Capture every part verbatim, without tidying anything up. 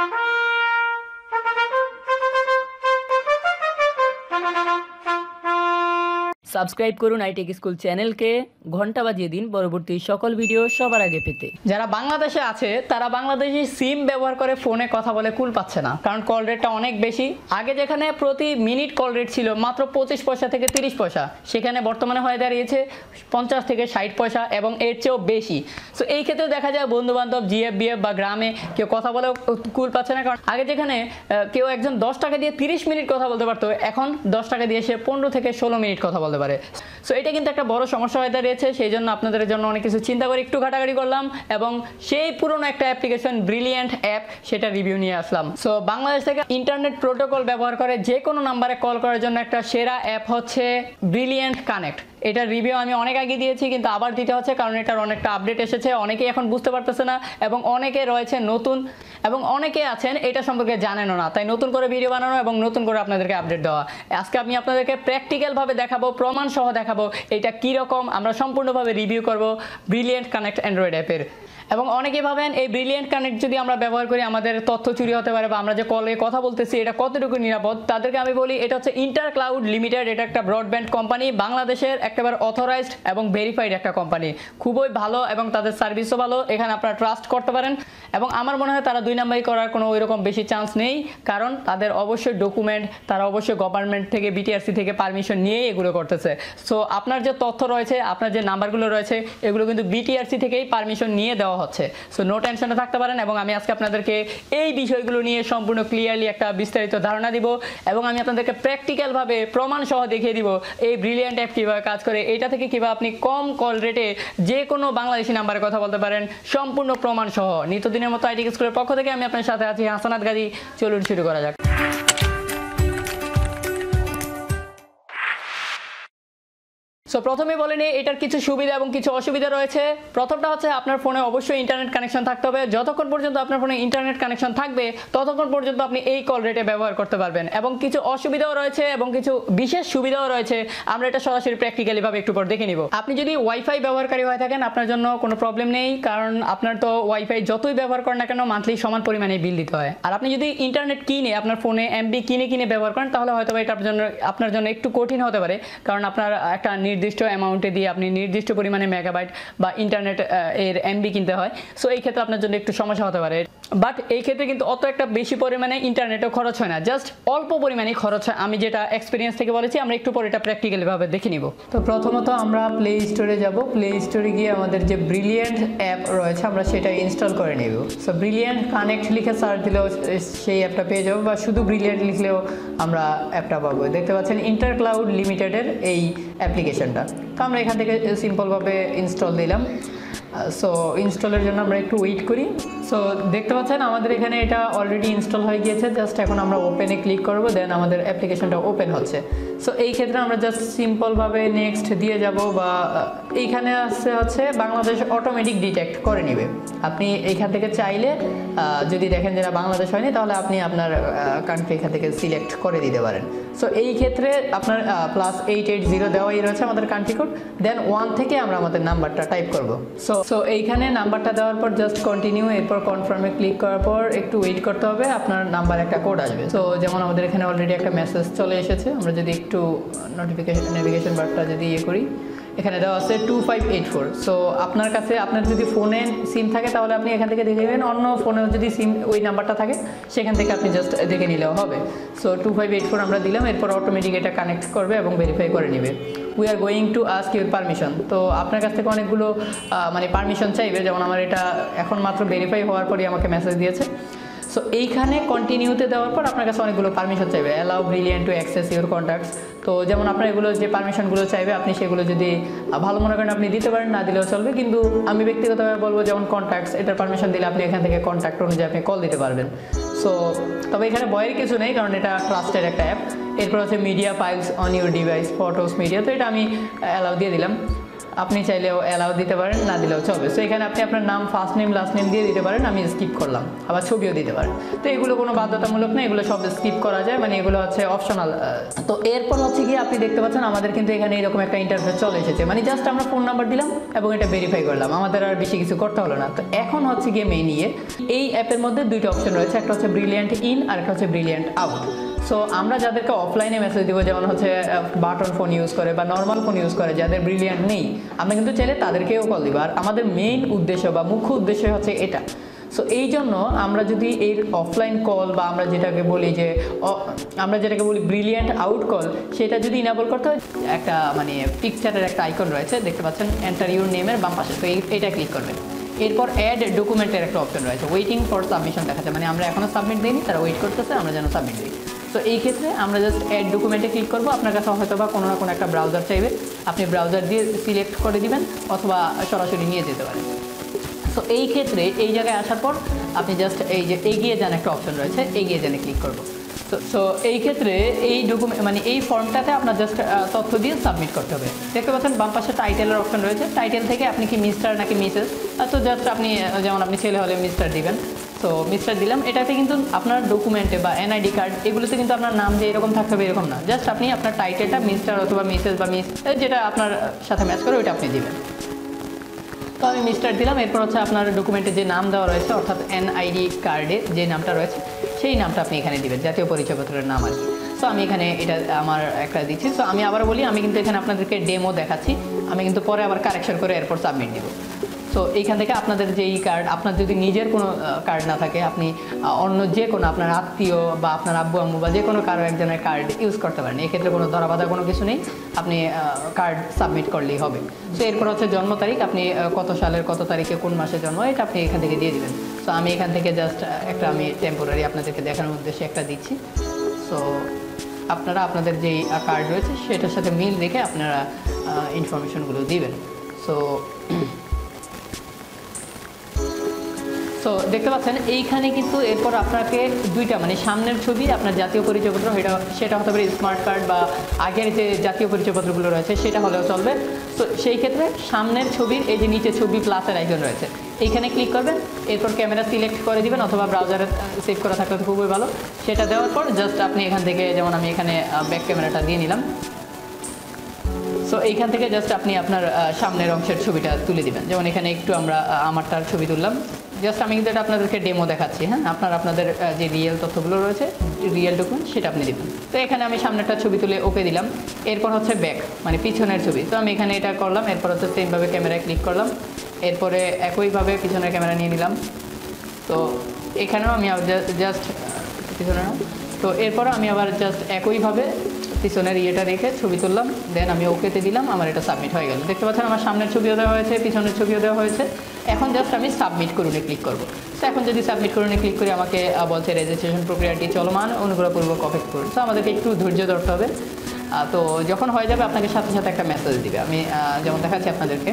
Subscribe করুন আইটেক school চ্যানেলকে, ঘন্টা বাজিয়ে দিন পরবর্তী সকল ভিডিও সবার আগে পেতে। যারা বাংলাদেশে আছে তারা বাংলাদেশি সিম ব্যবহার করে ফোনে কথা বলে কুল পাচ্ছে না, কারণ কল রেটটা অনেক বেশি। আগে যেখানে প্রতি মিনিট কল রেট ছিল মাত্র পঁচিশ পয়সা থেকে তিরিশ পয়সা, সেখানে বর্তমানে হয়ে দাঁড়িয়েছে পঞ্চাশ থেকে ষাট পয়সা এবং এর চেয়েও বেশি। সো এই ক্ষেত্রে দেখা যায় বন্ধুবান্ধব জিএফ বিএফ বা গ্রামে কেউ কথা বলে কুল পাচ্ছে না, কারণ আগে যেখানে কেউ একজন দশ টাকা দিয়ে তিরিশ মিনিট কথা বলতে পারতো, এখন দশ টাকা দিয়ে সে পনেরো থেকে ষোলো মিনিট কথা বলতে। সো এটা কিন্তু একটা বড় সমস্যা হয়ে দাঁড়িয়েছে, সেই জন্য আপনাদের জন্য অনেক কিছু চিন্তা করে একটু ঘাটাঘাটি করলাম এবং সেই পুরনো একটা অ্যাপ্লিকেশন ব্রিলিয়েন্ট অ্যাপ সেটা রিভিউ নিয়ে আসলাম। সো বাংলাদেশ থেকে ইন্টারনেট প্রোটোকল ব্যবহার করে যে কোনো নাম্বারে কল করার জন্য একটা সেরা অ্যাপ হচ্ছে ব্রিলিয়েন্ট কানেক্ট। এটার রিভিউ আমি অনেক আগে দিয়েছি কিন্তু আবার দিতে হচ্ছে, কারণ এটার অনেকটা আপডেট এসেছে, অনেকেই এখন বুঝতে পারতেছে না এবং অনেকে রয়েছে নতুন এবং অনেকে আছেন এটা সম্পর্কে জানেনও না, তাই নতুন করে ভিডিও বানানো এবং নতুন করে আপনাদেরকে আপডেট দেওয়া। আজকে আমি আপনাদেরকে প্র্যাকটিক্যালভাবে দেখাবো, প্রমাণ সহ দেখাবো এটা কীরকম, আমরা সম্পূর্ণভাবে রিভিউ করব ব্রিলিয়েন্ট কানেক্ট অ্যান্ড্রয়েড অ্যাপের। এবং অনেকে ভাবেন এই ব্রিলিয়েন্ট কানেক্ট যদি আমরা ব্যবহার করি আমাদের তথ্য চুরি হতে পারে বা আমরা যে কলে কথা বলতেছি এটা কতটুকু নিরাপদ, তাদেরকে আমি বলি এটা হচ্ছে ইন্টার ক্লাউড লিমিটেড। এটা একটা ব্রডব্যান্ড কোম্পানি, বাংলাদেশের একেবারে অথরাইজড এবং ভেরিফাইড একটা কোম্পানি, খুবই ভালো এবং তাদের সার্ভিসও ভালো, এখানে আপনারা ট্রাস্ট করতে পারেন। এবং আমার মনে হয় তারা দুই নাম্বারই করার কোনো ওইরকম বেশি চান্স নেই, কারণ তাদের অবশ্যই ডকুমেন্ট, তারা অবশ্যই গভর্নমেন্ট থেকে বিটিআরসি থেকে পারমিশন নিয়েই এগুলো করতেছে। সো আপনার যে তথ্য রয়েছে, আপনার যে নাম্বারগুলো রয়েছে এগুলো কিন্তু বিটিআরসি থেকেই পারমিশন নিয়ে দেওয়া হচ্ছে। সো নো টেনশনে থাকতে পারেন এবং আমি আজকে আপনাদেরকে এই বিষয়গুলো নিয়ে সম্পূর্ণ ক্লিয়ারলি একটা বিস্তারিত ধারণা দিব এবং আমি আপনাদেরকে প্র্যাকটিক্যালভাবে প্রমাণ সহ দেখিয়ে দিব এই ব্রিলিয়েন্ট অ্যাপ কীভাবে কাজ করে, এটা থেকে কীভাবে আপনি কম কল রেটে যে কোনো বাংলাদেশি নাম্বারে কথা বলতে পারেন সম্পূর্ণ প্রমাণ সহ। নিত্যদিনের মতো আইটেক স্কুলের পক্ষ থেকে আমি আপনার সাথে আছি হাসানাত গাজী, চলুন শুরু করা যাক। সো প্রথমে বলে নিই এটার কিছু সুবিধা এবং কিছু অসুবিধা রয়েছে। প্রথমটা হচ্ছে আপনার ফোনে অবশ্যই ইন্টারনেট কানেকশন থাকতে হবে, যতক্ষণ পর্যন্ত আপনার ফোনে ইন্টারনেট কানেকশন থাকবে ততক্ষণ পর্যন্ত আপনি এই কল রেটে ব্যবহার করতে পারবেন। এবং কিছু অসুবিধাও রয়েছে এবং কিছু বিশেষ সুবিধাও রয়েছে, আমরা এটা সরাসরি প্র্যাকটিক্যালিভাবে একটু পর দেখে নিব। আপনি যদি ওয়াইফাই ব্যবহারকারী হয়ে থাকেন আপনার জন্য কোনো প্রবলেম নেই, কারণ আপনার তো ওয়াইফাই যতই ব্যবহার করেন না কেন মান্থলি সমান পরিমাণে বিল দিতে হয়। আর আপনি যদি ইন্টারনেট কিনে আপনার ফোনে এমবি কিনে কিনে ব্যবহার করেন তাহলে হয়তো এটা আপনার জন্য আপনার জন্য একটু কঠিন হতে পারে, কারণ আপনার একটা নির্দিষ্ট অ্যামাউন্টে দিয়ে আপনি নির্দিষ্ট পরিমাণে মেগাবাইট বা ইন্টারনেট এর এমবি কিনতে হয়। সো এই ক্ষেত্রে আপনার জন্য একটু সমস্যা হতে পারে, বাট এই ক্ষেত্রে কিন্তু অত একটা বেশি পরিমাণে ইন্টারনেটও খরচ হয় না, জাস্ট অল্প পরিমাণে খরচ হয়। আমি যেটা এক্সপিরিয়েন্স থেকে বলেছি আমরা একটু পরে এটা প্র্যাকটিক্যালিভাবে দেখে নিব। তো প্রথমত আমরা প্লে স্টোরে যাব, প্লে স্টোরে গিয়ে আমাদের যে ব্রিলিয়েন্ট অ্যাপ রয়েছে আমরা সেটা ইনস্টল করে নেব। সো ব্রিলিয়েন্ট কানেক্ট লিখে সার্চ দিলেও সেই অ্যাপটা পেয়ে যাবো, বা শুধু ব্রিলিয়েন্ট লিখলেও আমরা অ্যাপটা পাবো। দেখতে পাচ্ছেন ইন্টার ক্লাউড লিমিটেডের এই অ্যাপ্লিকেশনটা, তো আমরা এখান থেকে সিম্পলভাবে ইনস্টল দিলাম। সো ইনস্টলের জন্য আমরা একটু ওয়েট করি। সো দেখতে পাচ্ছেন আমাদের এখানে এটা অলরেডি ইনস্টল হয়ে গিয়েছে, জাস্ট এখন আমরা ওপেনে ক্লিক করব, দেন আমাদের অ্যাপ্লিকেশনটা ওপেন হচ্ছে। সো এই ক্ষেত্রে আমরা জাস্ট সিম্পলভাবে নেক্সট দিয়ে যাব, বা এইখানে আসছে হচ্ছে বাংলাদেশ অটোমেটিক ডিটেক্ট করে নেবে। আপনি এইখান থেকে চাইলে যদি দেখেন যেটা বাংলাদেশ হয়নি তাহলে আপনি আপনার কান্ট্রি এখান থেকে সিলেক্ট করে দিতে পারেন। সো এই ক্ষেত্রে আপনার প্লাস এইট এইট জিরো দেওয়াই রয়েছে আমাদের কান্ট্রি কোড, দেন ওয়ান থেকে আমরা আমাদের নাম্বারটা টাইপ করব। সো সো এইখানে নাম্বারটা দেওয়ার পর জাস্ট কন্টিনিউ, এরপর কনফার্মে ক্লিক করার পর একটু ওয়েট করতে হবে, আপনার নাম্বার একটা কোড আসবে। সো যেমন আমাদের এখানে অলরেডি একটা মেসেজ চলে এসেছে, আমরা যদি একটু নোটিফিকেশন নেভিগেশন বারটা যদি ইয়ে করি, এখানে দেওয়া আছে two five eight four. So আপনার কাছে আপনার যদি ফোনে সিম থাকে তাহলে আপনি এখান থেকে দেখে নেবেন, অন্য ফোনেও যদি সিম ওই নাম্বারটা থাকে সেখান থেকে আপনি জাস্ট দেখে নিলেও হবে। So two five eight four আমরা দিলাম, এরপর অটোমেটিক এটা কানেক্ট করবে এবং ভেরিফাই করে নেবে। We are going to ask your permission. তো আপনার কাছ থেকে অনেকগুলো মানে পারমিশন চাইবে, যেমন আমার এটা এখন মাত্র ভেরিফাই হওয়ার পরই আমাকে মেসেজ দিয়েছে। সো এইখানে কন্টিনিউতে দেওয়ার পর আপনার কাছে অনেকগুলো পারমিশন চাইবে, allow brilliant to access your contacts. তো যেমন আপনার এগুলো যে পারমিশনগুলো চাইবে আপনি সেগুলো যদি ভালো মনে করেন আপনি দিতে পারেন, না দিলেও চলবে। কিন্তু আমি ব্যক্তিগতভাবে বলবো যেমন কন্ট্যাক্টস, এটার পারমিশন দিলে আপনি এখান থেকে কন্ট্যাক্ট অনুযায়ী আপনি কল দিতে পারবেন। সো তবে এখানে ভয়ের কিছু নেই, কারণ এটা ট্রাস্টেড একটা অ্যাপ। এরপর হচ্ছে media files on your device, photos, media, তো এটা আমি অ্যালাউ দিয়ে দিলাম। अपनी चाहिए एलाउ दीते पारें ना दिलेও চলবে। सो এখানে আপনি আপনার নাম ফার্স্ট নেম লাস্ট নেম দিয়ে দিতে পারেন। আমি স্কিপ করলাম, আবার ছবিও দিতে পারেন। তো এগুলো কোনো বাধ্যতামূলক না, এগুলো সব স্কিপ করা যায়, মানে এগুলো হচ্ছে অপশনাল। তো এরপর হচ্ছে কি আপনি দেখতে পাচ্ছেন আমাদের কিন্তু এখানে এরকম একটা ইন্টারফেস চলে এসেছে, মানে জাস্ট আমরা ফোন নাম্বার দিলাম এবং এটা ভেরিফাই করলাম, আমাদের আর বেশি কিছু করতে হলো না। তো এখন হচ্ছে গিয়ে মেইন ইয়ে, এই অ্যাপের মধ্যে দুইটা অপশন রয়েছে, একটা হচ্ছে ব্রিলিয়েন্ট ইন আর একটা হচ্ছে ব্রিলিয়েন্ট আউট। সো আমরা যাদেরকে অফলাইনে মেসেজ দিব, যেমন হচ্ছে বাটন ফোন ইউজ করে বা নর্মাল ফোন ইউজ করে, যাদের ব্রিলিয়েন্ট নেই, আমরা কিন্তু চাইলে তাদেরকেও কল দিব। আর আমাদের মেইন উদ্দেশ্য বা মুখ্য উদ্দেশ্য হচ্ছে এটা। সো এই জন্য আমরা যদি এর অফলাইন কল বা আমরা যেটাকে বলি যে আমরা যেটাকে বলি ব্রিলিয়েন্ট আউট কল, সেটা যদি ইনাবল করতে হয়, একটা মানে পিকচারের একটা আইকন রয়েছে দেখতে পাচ্ছেন এন্টার ইউর নেমের বাম পাশে, তো এটা ক্লিক করবেন। এরপর অ্যাড ডকুমেন্টের একটা অপশন রয়েছে, ওয়েটিং ফর সাবমিশন দেখাচ্ছে, মানে আমরা এখনও সাবমিট দিইনি, তারা ওয়েট করতেছে আমরা যেন সাবমিট দিই। তো এই ক্ষেত্রে আমরা জাস্ট অ্যাড ডকুমেন্টে ক্লিক করবো। আপনার কাছে হয়তো বা কোনো না কোনো একটা ব্রাউজার চাইবে, আপনি ব্রাউজার দিয়ে সিলেক্ট করে দিবেন অথবা সরাসরি নিয়ে যেতে পারেন। তো এই ক্ষেত্রে এই জায়গায় আসার পর আপনি জাস্ট এই যে এগিয়ে যান একটা অপশন রয়েছে, এগিয়ে যানে ক্লিক করবো। সো এই ক্ষেত্রে এই ডকুমেন্ট মানে এই ফর্মটাতে আপনার জাস্ট তথ্য দিয়ে সাবমিট করতে হবে। দেখতে পাচ্ছেন বাম পাশে টাইটেলের অপশন রয়েছে, টাইটেল থেকে আপনি কি মিস্টার নাকি মিসেস, তো জাস্ট আপনি যেমন আপনি ছেলে হলে মিস্টার দিবেন, তো মিস্টার দিলাম। এটাতে কিন্তু আপনার ডকুমেন্টে বা এনআইডি কার্ড এগুলোতে কিন্তু আপনার নাম যে এরকম থাকতে হবে এরকম না, জাস্ট আপনি আপনার টাইটেলটা মিস্টার অথবা মিসেস বা মিস যেটা আপনার সাথে ম্যাচ করে ওইটা আপনি দিবেন। তো আমি মিস্টার দিলাম। এরপর হচ্ছে আপনার ডকুমেন্টে যে নাম দেওয়া রয়েছে, অর্থাৎ এনআইডি কার্ডে যে নামটা রয়েছে সেই নামটা আপনি এখানে দিবেন, জাতীয় পরিচয়পত্রের নাম আর কি। সো আমি এখানে এটা আমার একটা দিচ্ছি। সো আমি আবার বলি, আমি কিন্তু এখানে আপনাদেরকে ডেমো দেখাচ্ছি, আমি কিন্তু পরে আবার কারেকশন করে এরপর সাবমিট দিব। সো এইখান থেকে আপনাদের যেই কার্ড, আপনার যদি নিজের কোনো কার্ড না থাকে, আপনি অন্য যে কোনো আপনার আত্মীয় বা আপনার আব্বু আম্মু বা যে কোনো কারো একজনের কার্ড ইউজ করতে পারেন, এক্ষেত্রে কোনো ধরাবাধা কোনো কিছু নেই, আপনি কার্ড সাবমিট করলেই হবে। সো এরপর হচ্ছে জন্ম তারিখ, আপনি কত সালের কত তারিখে কোন মাসে জন্ম, এটা আপনি এখান থেকে দিয়ে দেবেন। সো আমি এখান থেকে জাস্ট একটা আমি টেম্পোরারি আপনাদেরকে দেখানোর উদ্দেশ্যে একটা দিচ্ছি। সো আপনারা আপনাদের যেই কার্ড রয়েছে সেটার সাথে মিল রেখে আপনারা ইনফরমেশনগুলো দিবেন। সো সো দেখতে পাচ্ছেন এইখানে কিন্তু এরপর আপনাকে দুইটা মানে সামনের ছবি আপনার জাতীয় পরিচয়পত্র, সেটা সেটা হতে পারে স্মার্ট কার্ড বা আগের যে জাতীয় পরিচয়পত্রগুলো রয়েছে সেটা হলেও চলবে। তো সেই ক্ষেত্রে সামনের ছবির এই যে নিচে ছবি প্লাসের আইকন রয়েছে, এইখানে ক্লিক করবেন। এরপর ক্যামেরা সিলেক্ট করে দিবেন অথবা ব্রাউজারে সেভ করা থাকলে তো খুবই ভালো। সেটা দেওয়ার পর জাস্ট আপনি এখান থেকে, যেমন আমি এখানে ব্যাক ক্যামেরাটা দিয়ে নিলাম। সো এইখান থেকে জাস্ট আপনি আপনার সামনের অংশের ছবিটা তুলে দিবেন, যেমন এখানে একটু আমরা আমারটার ছবি তুললাম। জাস্ট আমি কিন্তু এটা আপনাদেরকে ডেমো দেখাচ্ছি, হ্যাঁ, আপনার আপনাদের যে রিয়েল তথ্যগুলো রয়েছে রিয়েল ডকুমেন্ট সেটা আপনি দেবেন। তো এখানে আমি সামনেরটা ছবি তুলে ওকে দিলাম। এরপর হচ্ছে ব্যাক মানে পিছনের ছবি, তো আমি এখানে এটা করলাম। এরপর হচ্ছে সেমভাবে ক্যামেরায় ক্লিক করলাম, এরপরে একইভাবে পিছনের ক্যামেরা নিয়ে নিলাম। তো এখানেও আমি জাস্ট পিছনে, তো এরপর আমি আবার জাস্ট একইভাবে পিছনের ইয়েটা রেখে ছবি তুললাম, দেন আমি ওকেতে দিলাম, আমার এটা সাবমিট হয়ে গেল। দেখতে পাচ্ছেন আমার সামনের ছবিও দেওয়া হয়েছে, পিছনের ছবিও দেওয়া হয়েছে। এখন জাস্ট আমি সাবমিট করুনে ক্লিক করবো। তো এখন যদি সাবমিট করুনে ক্লিক করি, আমাকে বলছে রেজিস্ট্রেশন প্রক্রিয়াটি চলমান, অনুগ্রহপূর্বক অপেক্ষা করুন। তো আমাদেরকে একটু ধৈর্য ধরতে হবে। তো যখন হয়ে যাবে আপনাকে সাথে সাথে একটা মেসেজ দিবে, আমি যেমন দেখাচ্ছি আপনাদেরকে।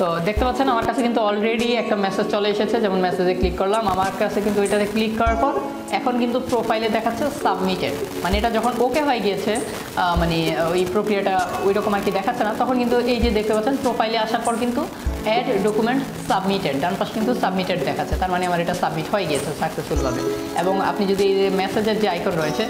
তো দেখতে পাচ্ছেন আমার কাছে কিন্তু অলরেডি একটা মেসেজ চলে এসেছে, যেমন মেসেজে ক্লিক করলাম, আমার কাছে কিন্তু ওইটাতে ক্লিক করার পর এখন কিন্তু প্রোফাইলে দেখাচ্ছে সাবমিটেড, মানে এটা যখন ওকে হয়ে গিয়েছে, মানে ওই প্রক্রিয়াটা ওই রকম আর কি দেখাচ্ছে না, তখন কিন্তু এই যে দেখতে পাচ্ছেন প্রোফাইলে আসার পর কিন্তু অ্যাড ডকুমেন্ট সাবমিটেড ডান পাশে কিন্তু সাবমিটেড দেখাচ্ছে, তার মানে আমার এটা সাবমিট হয়ে গিয়েছে সাকসেসফুলভাবে। এবং আপনি যদি এই যে মেসেজের যে আইকন রয়েছে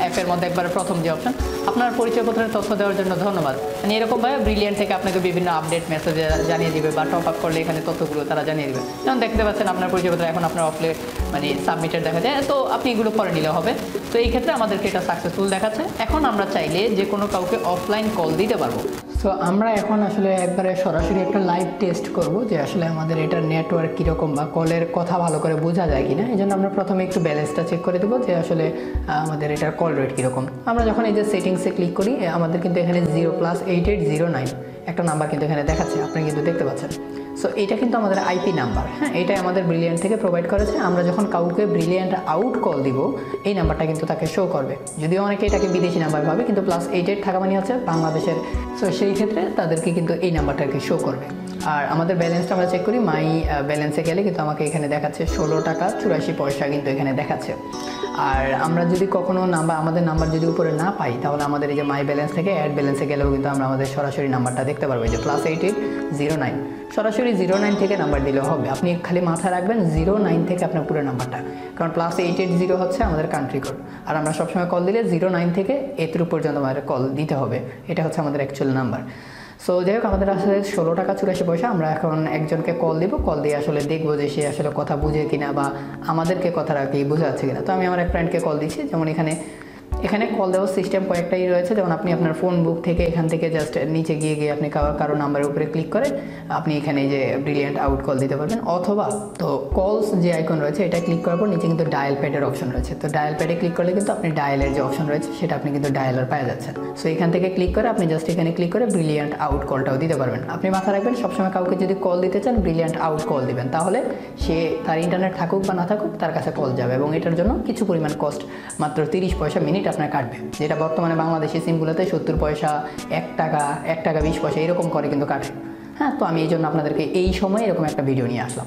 অ্যাপের মধ্যে, একবারে প্রথম যে অপশন, আপনার পরিচয়পত্রের তথ্য দেওয়ার জন্য ধন্যবাদ, মানে এরকমভাবে ব্রিলিয়েন্ট থেকে আপনাকে বিভিন্ন আপডেট মেসেজে জানিয়ে দেবে বা টপ আপ করলে এখানে তথ্যগুলো তারা জানিয়ে দেবে। যেমন দেখতে পাচ্ছেন আপনার পরিচয়পত্র এখন আপনার অফলে মানে সাবমিটেড দেখা যায়, তো আপনি এগুলো পরে নিলে হবে। তো এই ক্ষেত্রে আমাদেরকে এটা সাকসেসফুল দেখাচ্ছে। এখন আমরা চাইলে যে কোনো কাউকে অফলাইন কল দিতে পারবো। সো আমরা এখন আসলে একবারে সরাসরি একটা লাইভ টেস্ট করব যে আসলে আমাদের এটার নেটওয়ার্ক কীরকম বা কলের কথা ভালো করে বোঝা যায় কিনা। এই জন্য আমরা প্রথমে একটু ব্যালেন্সটা চেক করে দেবো যে আসলে আমাদের এটার কল রেট কীরকম। আমরা যখন এই যে সেটিংসে ক্লিক করি, আমাদের কিন্তু এখানে zero plus eight eight zero nine একটা নাম্বার কিন্তু এখানে দেখাচ্ছে, আপনি কিন্তু দেখতে পাচ্ছেন। সো এটা কিন্তু আমাদের আইপি নাম্বার, হ্যাঁ, এটাই আমাদের ব্রিলিয়েন্ট থেকে প্রোভাইড করেছে। আমরা যখন কাউকে ব্রিলিয়েন্ট আউট কল দিব, এই নাম্বারটা কিন্তু তাকে শো করবে। যদিও অনেকে এটাকে বিদেশি নাম্বার ভাবে, কিন্তু প্লাস এইট এইট থাকা মানে হচ্ছে বাংলাদেশের। সো সেই ক্ষেত্রে তাদেরকে কিন্তু এই নাম্বারটাকে শো করবে। और हमारे बैलेंस तो हमारे चेक करी माई बैलेंसे गेले किन्तु आमाके एखाने देखाच्छे षोलो टाका चुराशी पयसा किन्तु एखाने देखाच्छे और आमरा जोदि कखनो नाम्बार आमादेर नाम्बार जोदि उपरे ना पाई ताहले आमादेर एई जे माई बैलेंस थेके एड बैलेंसे गेलेओ किन्तु आमरा आमादेर सरासरि नाम्बारटा देखते पारबो जे plus eight eight zero nine सरासरि जिरो नाइन थेके नाम्बार दिलेओ होबे। आपनि खाली माथाय राखबेन जिरो नाइन थेके आपनार पुरो नाम्बारटा कारण प्लस एट एट जिरो होच्छे आमादेर कान्ट्री कोड और आमरा सब समय कल दिले जिरो नाइन थेके एतुर पर्यन्त आमादेर कल दिते होबे एटा होच्छे आमादेर एक्चुअल नाम्बार। सो যাই হোক আমাদের আসলে ষোলো টাকা চুরাশি পয়সা আমরা এখন একজনকে কল দিব কল দিয়ে আসলে দেখবো যে সে আসলে কথা বুঝে কিনা বা আমাদেরকে কথাটা কি বোঝাচ্ছে কিনা। তো আমি আমার এক ফ্রেন্ডকে কল দিচ্ছি। যেমন এখানে এখানে কল দেওয়ার সিস্টেম কয়েকটাই রয়েছে। যেমন আপনি আপনার ফোন বুক থেকে এখান থেকে জাস্ট নিচে গিয়ে গিয়ে আপনি কারো কারো নাম্বারের উপরে ক্লিক করে আপনি এখানে যে ব্রিলিয়েন্ট আউট কল দিতে পারবেন অথবা তো কলস যে আইকন রয়েছে এটা ক্লিক করার পর নিচে কিন্তু ডায়াল প্যাডের অপশন রয়েছে। তো ডায়াল প্যাডে ক্লিক করলে কিন্তু আপনি ডায়ালের যে অপশন রয়েছে সেটা আপনি কিন্তু ডায়ালার পাওয়া যাচ্ছেন। সো এখান থেকে ক্লিক করে আপনি জাস্ট এখানে ক্লিক করে ব্রিলিয়েন্ট আউট কলটাও দিতে পারবেন। আপনি মাথা রাখবেন সবসময় কাউকে যদি কল দিতে চান ব্রিলিয়েন্ট আউট কল দিবেন তাহলে সে তার ইন্টারনেট থাকুক বা না থাকুক তার কাছে কল যাবে এবং এটার জন্য কিছু পরিমাণ কস্ট মাত্র তিরিশ পয়সা মিনিট আপনার কাটবে যেটা বর্তমানে বাংলাদেশি সিমগুলোতে সত্তর পয়সা এক টাকা এক টাকা বিশ পয়সা এরকম করে কিন্তু কাটে। হ্যাঁ তো আমি এই জন্য আপনাদেরকে এই সময় এরকম একটা ভিডিও নিয়ে আসলাম।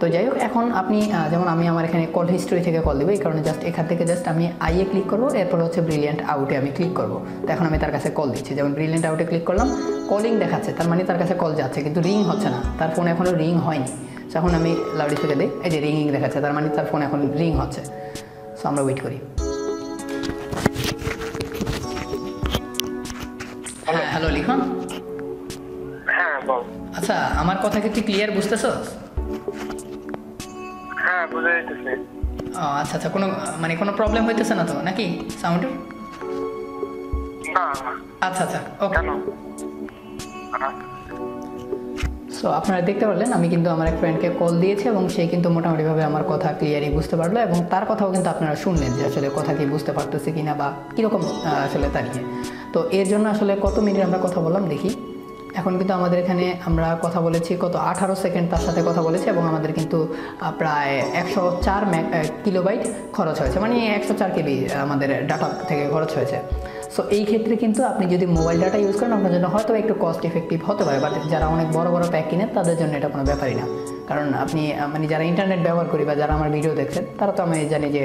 তো যাই হোক এখন আপনি যেমন আমি আমার এখানে কল হিস্ট্রি থেকে কল দেবো এই কারণে জাস্ট এখান থেকে জাস্ট আমি আইয়ে ক্লিক করবো এরপর হচ্ছে ব্রিলিয়েন্ট আউটে আমি ক্লিক করবো। তো এখন আমি তার কাছে কল দিচ্ছি। যেমন ব্রিলিয়েন্ট আউটে ক্লিক করলাম কলিং দেখাচ্ছে তার মানে তার কাছে কল যাচ্ছে কিন্তু রিং হচ্ছে না তার ফোন এখনও রিং হয়নি। তো এখন আমি লাউড স্পিকারে দিই এই যে রিংইং দেখাচ্ছে তার মানে তার ফোন এখন রিং হচ্ছে। সো আমরা ওয়েট করি। হ্যাঁ হ্যালো লিখন। হ্যাঁ বল। আচ্ছা আমার কথা কি তুই ক্লিয়ার বুঝতেছস? হ্যাঁ বুঝাইতেছি। ও আচ্ছা আচ্ছা কোনো মানে কোনো প্রবলেম হইতেছে না তো নাকি সাউন্ডে? না। আচ্ছা আচ্ছা ওকে। কেন? সো আপনারা দেখতে পারলেন আমি কিন্তু আমার এক ফ্রেন্ডকে কল দিয়েছি এবং সে কিন্তু মোটামুটিভাবে আমার কথা ক্লিয়ারই বুঝতে পারলো এবং তার কথাও কিন্তু আপনারা শুনলেন যে আসলে কথা কি বুঝতে পারতেছে কি না বা কীরকম আসলে দাঁড়িয়ে। তো এর জন্য আসলে কত মিনিট আমরা কথা বললাম দেখি। এখন কিন্তু আমাদের এখানে আমরা কথা বলেছি কত আঠারো সেকেন্ড তার সাথে কথা বলেছি এবং আমাদের কিন্তু প্রায় একশো চার কিলোবাইট খরচ হয়েছে মানে একশো চার কেবি আমাদের ডাটা থেকে খরচ হয়েছে। সো এই ক্ষেত্রে কিন্তু আপনি যদি মোবাইল ডাটা ইউজ করেন আপনার জন্য হয়তো একটু কস্ট এফেক্টিভ হতে পারে বাট যারা অনেক বড় বড় প্যাক কিনেন তাদের জন্য এটা কোনো ব্যাপারই না কারণ আপনি মানে যারা ইন্টারনেট ব্যবহার করি বা যারা আমার ভিডিও দেখছেন তারা তো আমি জানি যে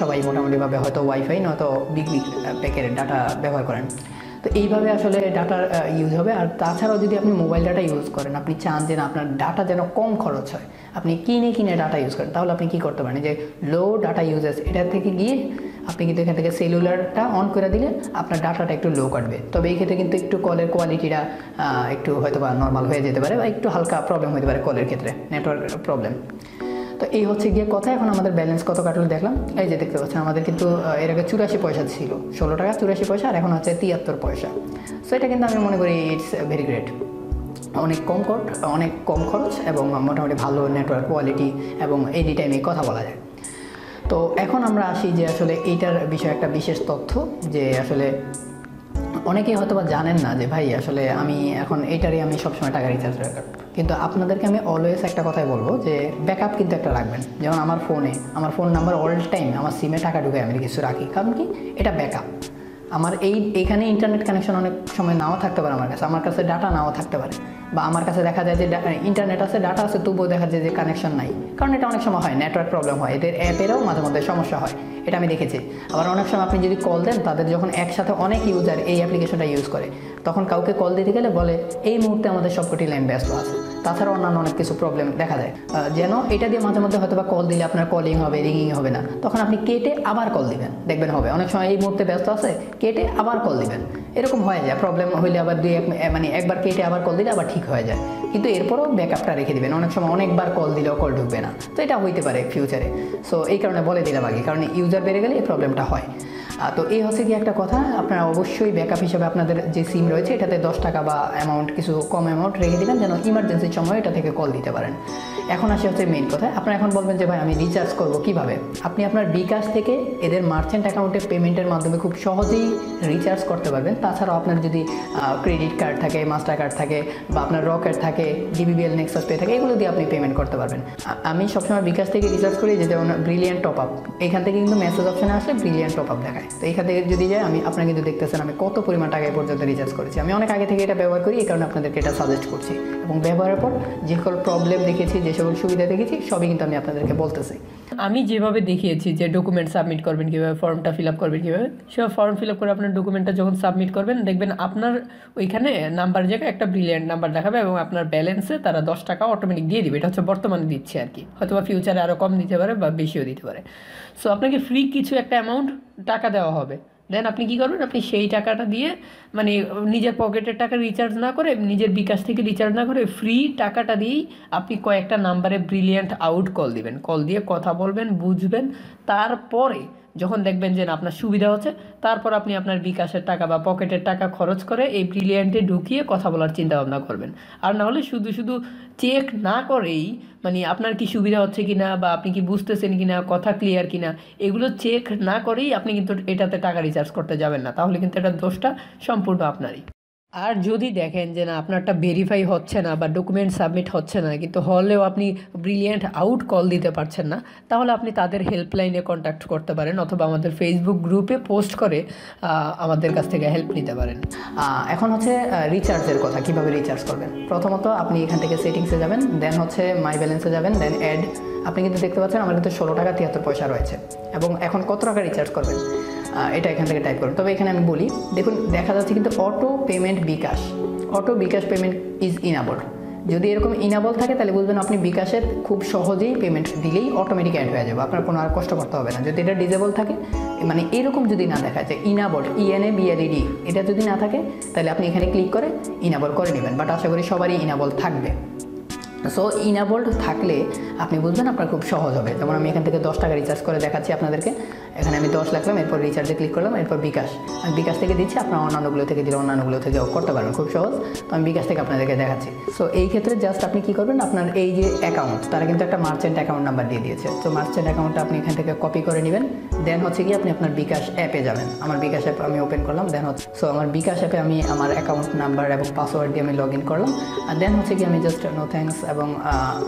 সবাই মোটামুটিভাবে হয়তো ওয়াইফাই নয়তো বিগ বিগ প্যাকের ডাটা ব্যবহার করেন। তো এইভাবে আসলে ডাটার ইউজ হবে। আর তাছাড়াও যদি আপনি মোবাইল ডাটা ইউজ করেন আপনি চান যে আপনার ডাটা যেন কম খরচ হয় আপনি কিনে কিনে ডাটা ইউজ করেন তাহলে আপনি কী করতে পারেন যে লো ডাটা ইউজেস এটা থেকে গিয়ে আপনি কিন্তু এখান থেকে সেলুলারটা অন করে দিলে আপনার ডাটাটা একটু লো কাটবে। তবে এই ক্ষেত্রে কিন্তু একটু কলের কোয়ালিটিটা একটু হয়তো বা নর্মাল হয়ে যেতে পারে বা একটু হালকা প্রবলেম হতে পারে কলের ক্ষেত্রে নেটওয়ার্ক প্রবলেম। তো এই হচ্ছে গিয়ে কথা। এখন আমাদের ব্যালেন্স কত কাটলো দেখলাম এই যে দেখতে পাচ্ছেন আমাদের কিন্তু এর আগে চুরাশি পয়সা ছিল ষোলো টাকা চুরাশি পয়সা আর এখন হচ্ছে তিয়াত্তর পয়সা। সো এটা কিন্তু আমি মনে করি ইটস ভেরি গ্রেট অনেক কম কট অনেক কম খরচ এবং মোটামুটি ভালো নেটওয়ার্ক কোয়ালিটি এবং এনি টাইমে কথা বলা যায়। তো এখন আমরা আসি যে আসলে এইটার বিষয়ে একটা বিশেষ তথ্য যে আসলে অনেকেই হয়তো বা জানেন না যে ভাই আসলে আমি এখন এইটারই আমি সবসময় টাকা রিচার্জ রাখব কিন্তু আপনাদেরকে আমি অলওয়েজ একটা কথাই বলবো যে ব্যাকআপ কিন্তু একটা রাখবেন। যেমন আমার ফোনে আমার ফোন নাম্বার অল টাইম আমার সিমে টাকা ঢুকে আমি কিছু রাখি কারণ কি এটা ব্যাকআপ। আমার এই এখানে ইন্টারনেট কানেকশন অনেক সময় নাও থাকতে পারে আমার কাছে আমার কাছে ডাটা নাও থাকতে পারে বা আমার কাছে দেখা যায় যে ইন্টারনেট আছে ডাটা আছে তবুও দেখা যায় যে কানেকশন নাই কারণ এটা অনেক সময় হয় নেটওয়ার্ক প্রবলেম হয় এদের অ্যাপেরও মাঝে মধ্যে সমস্যা হয় এটা আমি দেখেছি। আবার অনেক সময় আপনি যদি কল দেন তাদের যখন একসাথে অনেক ইউজার এই অ্যাপ্লিকেশনটা ইউজ করে তখন কাউকে কল দিতে গেলে বলে এই মুহূর্তে আমাদের সবকটি লাইন ব্যস্ত আছে তাছাড়া অন্যান্য অনেক কিছু প্রবলেম দেখা যায় যেন এটা দিয়ে মাঝে মধ্যে হয়তো বা কল দিলে আপনার কলিং হবে রিংগিং হবে না তখন আপনি কেটে আবার কল দিবেন দেখবেন হবে অনেক সময় এই মুহূর্তে ব্যস্ত আছে কেটে আবার কল দিবেন এরকম হয়ে যায় প্রবলেম হইলে আবার দুই মানে একবার কেটে আবার কল দিলে আবার ঠিক হয়ে যায় কিন্তু এরপরও ব্যাকআপটা রেখে দেবেন অনেক সময় অনেকবার কল দিলেও কল ঢুকবে না। তো এটা হইতে পারে ফিউচারে। সো এই কারণে বলে দিলাম আগে কারণ ইউজার বেড়ে গেলে এই প্রবলেমটা হয়। তো এই হচ্ছে কি একটা কথা আপনারা অবশ্যই ব্যাকআপ হিসাবে আপনাদের যে সিম রয়েছে এটাতে দশ টাকা বা অ্যামাউন্ট কিছু কম অ্যামাউন্ট রেখে দেবেন যেন ইমার্জেন্সির সময় এটা থেকে কল দিতে পারেন। এখন আসি হচ্ছে মেইন কথা। আপনারা এখন বলবেন যে ভাই আমি রিচার্জ করব কিভাবে? আপনি আপনার বিকাশ থেকে এদের মার্চেন্ট অ্যাকাউন্টে পেমেন্টের মাধ্যমে খুব সহজেই রিচার্জ করতে পারবেন। তাছাড়াও আপনার যদি ক্রেডিট কার্ড থাকে, মাস্টার কার্ড থাকে, বা আপনার রকেট থাকে, ডিবিবিএল নেক্সাস পে থাকে, এগুলো দিয়ে আপনি পেমেন্ট করতে পারবেন। আমি সবসময় বিকাশ থেকে রিচার্জ করি, যে যেমন ব্রিলিয়ান্ট টপ আপ, এখান থেকে কিন্তু মেসেজ অপশানে আসলে ব্রিলিয়ান্ট টপ আপ দেখায়। তো এখান থেকে যদি যাই, আমি আপনারা কিন্তু দেখতেছেন আমি কত পরিমাণ টাকা পর্যন্ত রিচার্জ করেছি। আমি অনেক আগে থেকে এটা ব্যবহার করি, এই কারণে আপনাদেরকে এটা সাজেস্ট করছি, এবং ব্যবহারের পর যে সকল প্রবলেম দেখেছি, যে সকল সুবিধা দেখেছি, সবই কিন্তু আমি আপনাদেরকে বলতেছি। আমি যেভাবে দেখিয়েছি যে ডকুমেন্ট সাবমিট করবেন কীভাবে, ফর্মটা ফিল আপ করবেন কীভাবে, সেভাবে ফর্ম ফিল আপ করে আপনার ডকুমেন্টটা যখন সাবমিট করবেন, দেখবেন আপনার ওইখানে নাম্বার জায়গায় একটা ব্রিলিয়ান্ট নাম্বার দেখাবে, এবং আপনার ব্যালেন্সে তারা দশ টাকা অটোমেটিক দিয়ে দেবে। এটা হচ্ছে বর্তমানে দিচ্ছে আর কি, হয়তো বা ফিউচারে আরও কম দিতে পারে বা বেশিও দিতে পারে। সো আপনাকে ফ্রি কিছু একটা অ্যামাউন্ট টাকা দেওয়া হবে, দেন আপনি কী করবেন, আপনি সেই টাকাটা দিয়ে মানে নিজের পকেটের টাকা রিচার্জ না করে, নিজের বিকাশ থেকে রিচার্জ না করে, ফ্রি টাকাটা দিয়েই আপনি কয়েকটা নাম্বারে ব্রিলিয়ান্ট আউট কল দিবেন, কল দিয়ে কথা বলবেন, বুঝবেন। তারপরে যখন দেখবেন যে আপনার সুবিধা হচ্ছে, তারপর আপনি আপনার বিকাশের টাকা বা পকেটের টাকা খরচ করে এই ব্রিলিয়ান্টে ঢুকিয়ে কথা বলার চিন্তাভাবনা করবেন। আর নাহলে শুধু শুধু চেক না করেই, মানে আপনার কি সুবিধা হচ্ছে কি না, বা আপনি কি বুঝতেছেন কি না, কথা ক্লিয়ার কি না, এগুলো চেক না করেই আপনি কিন্তু এটাতে টাকা রিচার্জ করতে যাবেন না, তাহলে কিন্তু এটার দোষটা সম্পূর্ণ আপনারই। আর যদি দেখেন যে না আপনারটা ভেরিফাই হচ্ছে না বা ডকুমেন্ট সাবমিট হচ্ছে না, কিন্তু হলেও আপনি ব্রিলিয়ান্ট আউট কল দিতে পারছেন না, তাহলে আপনি তাদের হেল্পলাইনে কন্ট্যাক্ট করতে পারেন, অথবা আমাদের ফেসবুক গ্রুপে পোস্ট করে আমাদের কাছ থেকে হেল্প নিতে পারেন। এখন হচ্ছে রিচার্জের কথা, কীভাবে রিচার্জ করবেন। প্রথমত আপনি এখান থেকে সেটিংসে যাবেন, দেন হচ্ছে মাই ব্যালেন্সে যাবেন, দেন অ্যাড। আপনি কিন্তু দেখতে পাচ্ছেন আমার কিন্তু ষোলো টাকা তিয়াত্তর পয়সা রয়েছে, এবং এখন কত টাকা রিচার্জ করবেন এটা এখান থেকে টাইপ করুন। তবে এখানে আমি বলি, দেখুন দেখা যাচ্ছে কিন্তু auto payment bKash, auto bKash payment is enable. যদি এরকম ইনাবল থাকে তাহলে বুঝবেন আপনি বিকাশের খুব সহজেই পেমেন্ট দিলেই অটোমেটিক অ্যাড হয়ে যাবে, আপনার কোনো আর কষ্ট করতে হবে না। যদি এটা ডিজেবল থাকে, মানে এরকম যদি না দেখা যায় ইনাবল, ইএনএ বিএলইডি, এটা যদি না থাকে তাহলে আপনি এখানে ক্লিক করে ইনাবল করে নেবেন। বাট আশা করি সবারই ইনাবল থাকবে। সো ইনাবলড থাকলে আপনি বুঝবেন আপনার খুব সহজ হবে। যেমন আমি এখান থেকে দশ টাকা রিচার্জ করে দেখাচ্ছি আপনাদেরকে, এখানে আমি দশ লাগলাম, এরপর রিচার্জে ক্লিক করলাম, এরপর বিকাশ, আমি বিকাশ থেকে দিচ্ছি, আপনার অন্যান্যগুলো থেকে দিলে অন্যান্যগুলো থেকেও করতে পারবেন, খুব সহজ। তো আমি বিকাশ থেকে আপনাদেরকে দেখাচ্ছি। সো এই ক্ষেত্রে জাস্ট আপনি কী করবেন, আপনার এই যে অ্যাকাউন্ট, তারা কিন্তু একটা মার্চেন্ট অ্যাকাউন্ট নাম্বার দিয়ে দিয়েছে, তো মার্চেন্ট অ্যাকাউন্টটা আপনি এখান থেকে কপি করে নেবেন, দেন হচ্ছে কি আপনি আপনার বিকাশ অ্যাপে যাবেন। আমার বিকাশ অ্যাপ আমি ওপেন করলাম, দেন হচ্ছে সো আমার বিকাশ অ্যাপে আমি আমার অ্যাকাউন্ট নাম্বার এবং পাসওয়ার্ড দিয়ে আমি লগ ইন করলাম, আর দেন হচ্ছে কি আমি জাস্ট নো থ্যাঙ্কস, এবং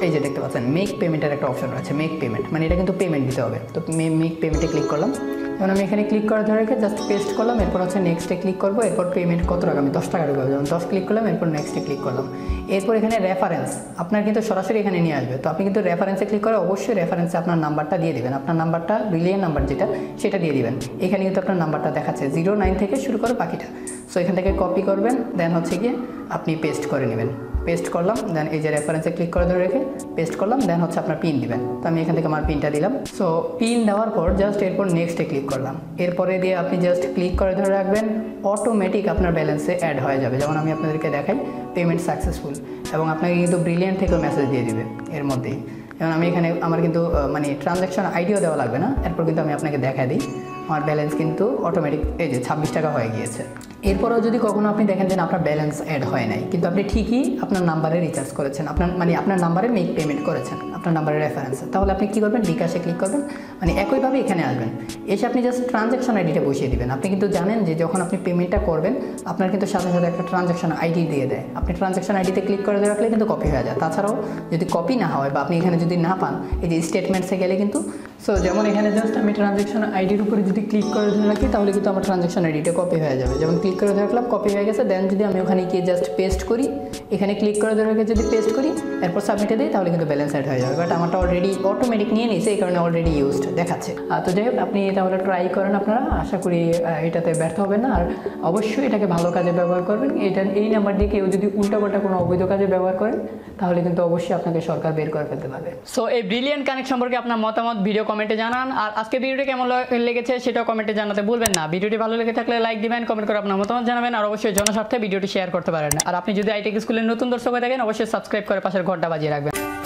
এই যে দেখতে পাচ্ছেন মেক পেমেন্টের একটা অপশন রয়েছে, মেক পেমেন্ট, মানে এটা কিন্তু পেমেন্ট দিতে হবে। তো মেক পেমেন্টে ক্লিক করলাম, এখন আমি এখানে ক্লিক করে ধরে রেখে জাস্ট পেস্ট করলাম, এরপর হচ্ছে নেক্সটে ক্লিক করবো, এরপর পেমেন্ট কত টাকা, আমি দশ টাকা ঢুকবো, যেমন দশ ক্লিক করলাম, এরপর নেক্সটে ক্লিক করলাম, এরপর এখানে রেফারেন্স আপনার কিন্তু সরাসরি এখানে নিয়ে আসবে। তো আপনি কিন্তু রেফারেন্সে ক্লিক করে অবশ্যই রেফারেন্সে আপনার নাম্বারটা দিয়ে দেবেন, আপনার নাম্বারটা ব্রিলিয়ান্ট নাম্বার যেটা সেটা দিয়ে দেবেন। এখানে কিন্তু আপনার নাম্বারটা দেখাচ্ছে জিরো নাইন থেকে শুরু করে বাকিটা। সো এখান থেকে কপি করবেন, দেন হচ্ছে গিয়ে আপনি পেস্ট করে নেবেন, পেস্ট করলাম, দেন এই যে রেফারেন্সে ক্লিক করে ধরে রেখে পেস্ট করলাম, দেন হচ্ছে আপনার পিন দিবেন। তো আমি এখান থেকে আমার পিনটা দিলাম। সো পিন দেওয়ার পর জাস্ট এরপর নেক্সটে ক্লিক করলাম, এরপরে দিয়ে আপনি জাস্ট ক্লিক করে ধরে রাখবেন, অটোমেটিক আপনার ব্যালেন্সে অ্যাড হয়ে যাবে। যেমন আমি আপনাদেরকে দেখাই পেমেন্ট সাকসেসফুল, এবং আপনাকে কিন্তু ব্রিলিয়ান্ট থেকেও মেসেজ দিয়ে দিবে এর মধ্যেই। এবং আমি এখানে আমার কিন্তু মানে ট্রানজ্যাকশন আইডিও দেওয়া লাগবে না, এরপর কিন্তু আমি আপনাকে দেখা দিই আমার ব্যালেন্স কিন্তু অটোমেটিক এই যে ছাব্বিশ টাকা হয়ে গিয়েছে। এরপরেও যদি কখনও আপনি দেখেন যে আপনার ব্যালেন্স অ্যাড হয় নাই, কিন্তু আপনি ঠিকই আপনার নাম্বারে রিচার্জ করেছেন, আপনার মানে আপনার নাম্বারে মেক পেমেন্ট করেছেন, আপনার নাম্বারে রেফারেন্সে, তাহলে আপনি কী করবেন, বিকাশে ক্লিক করবেন, মানে একইভাবে এখানে আসবেন, এসে আপনি জাস্ট ট্রানজ্যাকশন আইডিটা বসিয়ে দেবেন। আপনি কিন্তু জানেন যে যখন আপনি পেমেন্টটা করবেন আপনার কিন্তু সাথে সাথে একটা ট্রানজ্যাকশন আইডি দিয়ে দেয়, আপনি ট্রানজ্যাকশন আইডিতে ক্লিক করে রাখলে কিন্তু কপি হয়ে যায়। তাছাড়াও যদি কপি না হয় বা আপনি এখানে যদি না পান, এই যে স্টেটমেন্টসে গেলে কিন্তু, সো যেমন এখানে জাস্ট আমি ট্রানজ্যাকশন আইডির উপরে যদি ক্লিক করে ধরে রাখি তাহলে কিন্তু আমার ট্রানজ্যাকশন আইডিটা কপি হয়ে যাবে। যেমন ক্লিক করে ধরে রাখলাম, কপি হয়ে গেছে, দেন যদি আমি ওখানে গিয়ে জাস্ট পেস্ট করি, এখানে ক্লিক করে ধরে রেখে যদি পেস্ট করি, এরপর সাবমিটে দিই, তাহলে কিন্তু ব্যালেন্স অ্যাড হয়ে যাবে। বাট আমারটা অলরেডি অটোমেটিক নিয়ে নিয়েছে, এই কারণে অলরেডি ইউজড দেখাচ্ছে। তো যাই হোক, আপনি তাহলে ট্রাই করেন, আপনারা আশা করি এটাতে ব্যর্থ হবেন না। আর অবশ্যই এটাকে ভালো কাজে ব্যবহার করবেন। এটা এই নাম্বার দিয়ে কেউ যদি উল্টাপাল্টা কোনো অবৈধ কাজে ব্যবহার করেন তাহলে কিন্তু অবশ্যই আপনাকে সরকার বের করে ফেলতে পারবে। সো এই ব্রিলিয়ান্ট কানেক্ট সম্পর্কে আপনার মতামত ভিডিও কমেন্টে জানান, আর আজকে ভিডিওটি কেমন লেগেছে সেটাও কমেন্টে জানাতে ভুলবেন না। ভিডিওটি ভালো লেগে থাকলে লাইক দিবেন, কমেন্ট করে আপনার মতামত জানাবেন, আর অবশ্যই জনস্বার্থে ভিডিওটি শেয়ার করতে পারেন। আর আপনি যদি আইটেক স্কুলের নতুন দর্শক হয়ে থাকেন, অবশ্যই সাবস্ক্রাইব করে পাশের ঘন্টা বাজিয়ে রাখবেন।